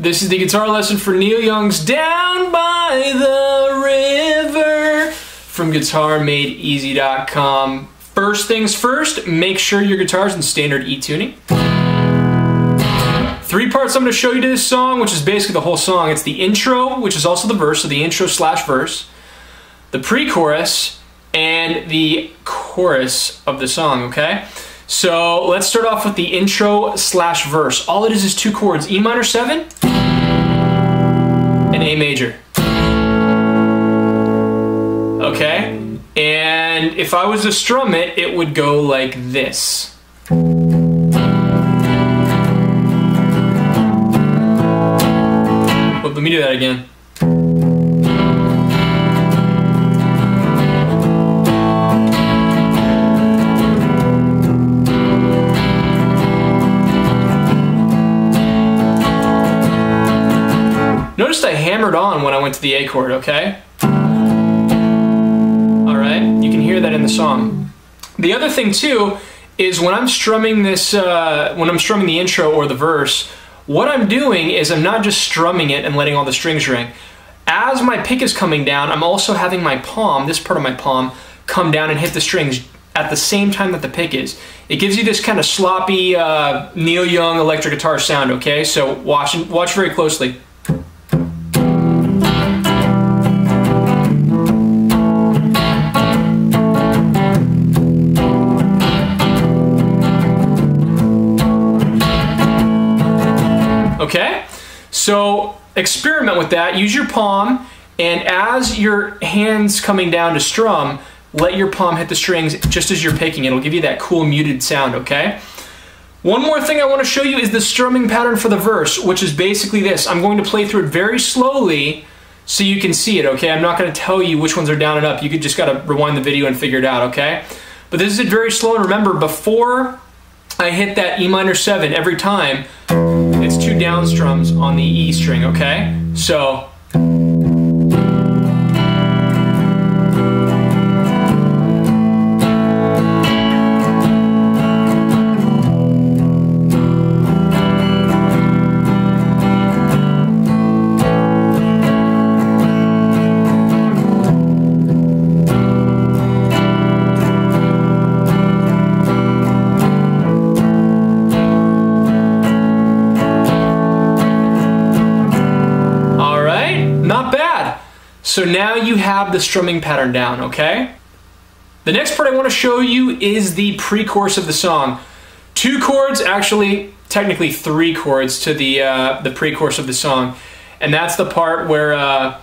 This is the guitar lesson for Neil Young's Down by the River from GuitarMadeEasy.com. First things first, make sure your guitar's in standard E tuning. Three parts I'm going to show you to this song, which is basically the whole song. It's the intro, which is also the verse, so the intro slash verse, the pre-chorus, and the chorus of the song, okay? So let's start off with the intro slash verse. All it is two chords, E minor 7 and A major. Okay? And if I was to strum it, it would go like this. Let me do that again. Notice I hammered on when I went to the A chord, okay? Alright, you can hear that in the song. The other thing too is when I'm strumming this, the intro or the verse, what I'm doing is I'm not just strumming it and letting all the strings ring. As my pick is coming down, I'm also having my palm, this part of my palm, come down and hit the strings at the same time that the pick is. It gives you this kind of sloppy Neil Young electric guitar sound, okay? So watch very closely. Okay, so experiment with that. Use your palm, and as your hand's coming down to strum, let your palm hit the strings just as you're picking. It'll give you that cool muted sound, okay? One more thing I want to show you is the strumming pattern for the verse, which is basically this. I'm going to play through it very slowly so you can see it, okay? I'm not going to tell you which ones are down and up. You just got to rewind the video and figure it out, okay? But this is it very slow, and remember, before I hit that E minor 7 every time, it's two down strums on the E string, okay? So, not bad. So now you have the strumming pattern down, okay? The next part I want to show you is the pre-chorus of the song. Two chords, actually technically three chords to the pre-chorus of the song. And that's the part where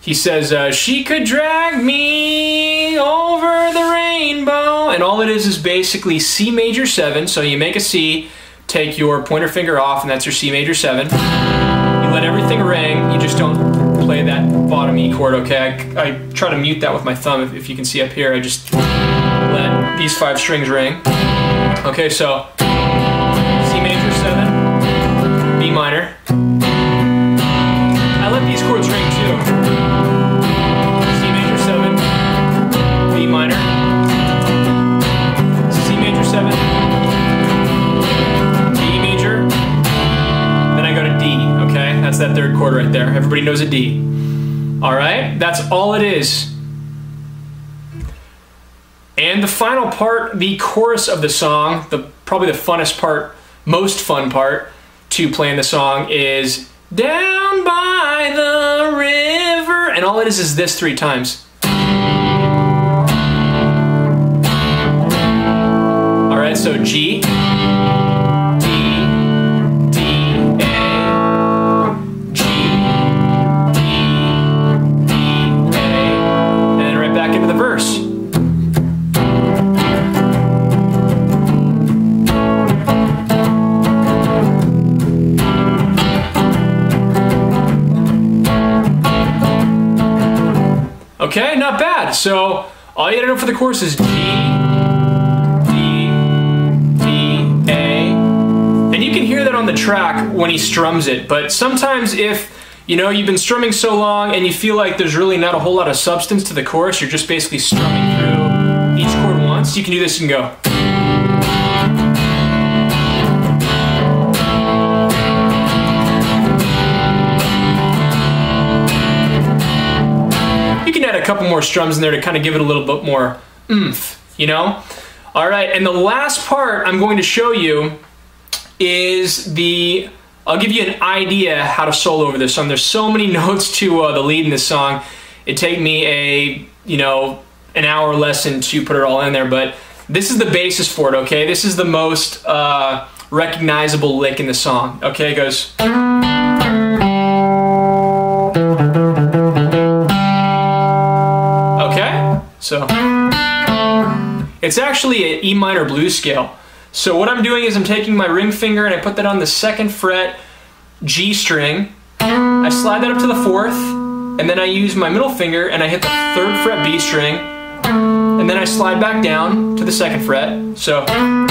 he says, she could drag me over the rainbow. And all it is basically C major 7. So you make a C, take your pointer finger off, and that's your C major 7. You let everything ring, you just don't play that bottom E chord, okay? I try to mute that with my thumb, if you can see up here. I just let these five strings ring. Okay, so C major 7, B minor. I let these chords ring too. C major 7, B minor. C major 7, B major. Then I go to D. Okay, that's that third chord right there. Everybody knows a D. All right, that's all it is. And the final part, the chorus of the song, probably the funnest part, most fun part to play in the song is Down by the River. And all it is this three times. All right, so G. Okay, not bad. So all you gotta know for the chorus is G, D, D, A. And you can hear that on the track when he strums it, but sometimes if you know you've been strumming so long and you feel like there's really not a whole lot of substance to the chorus, you're just basically strumming through each chord once, you can do this and go. can add a couple more strums in there to kind of give it a little bit more oomph, you know? All right, and the last part I'm going to show you is the, I'll give you an idea how to solo over this song. There's so many notes to the lead in this song. It'd take me a, you know, an hour lesson to put it all in there, but this is the basis for it, okay? This is the most recognizable lick in the song, okay? It goes. Okay, so. It's actually an E minor blues scale. So what I'm doing is I'm taking my ring finger and I put that on the 2nd fret G string. I slide that up to the 4th, and then I use my middle finger and I hit the 3rd fret B string, and then I slide back down to the 2nd fret. So, and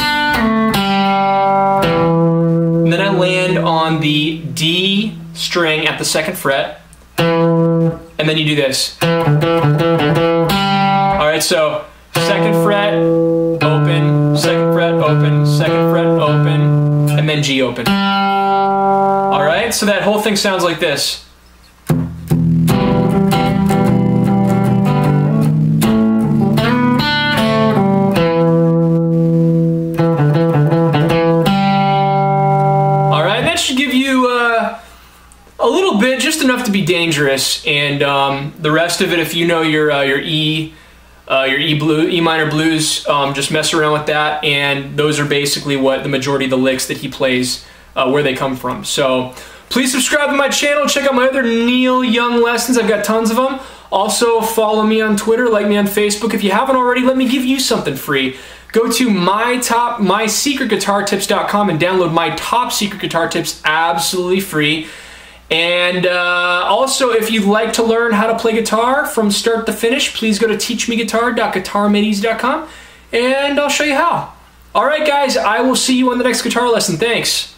then I land on the D string at the 2nd fret, and then you do this. All right, so 2nd fret, open, 2nd fret, open, 2nd fret, open, and then G open. All right, so that whole thing sounds like this. All right, that should give you a little bit, just enough to be dangerous, and the rest of it, if you know your E minor blues, just mess around with that, and those are basically what the majority of the licks that he plays, where they come from. So please subscribe to my channel, check out my other Neil Young lessons, I've got tons of them. Also follow me on Twitter, like me on Facebook. If you haven't already, let me give you something free. Go to mysecretguitartips.com and download my top secret guitar tips absolutely free. And also, if you'd like to learn how to play guitar from start to finish, please go to teachmeguitar.guitarmadeez.com, and I'll show you how. All right, guys, I will see you on the next guitar lesson. Thanks.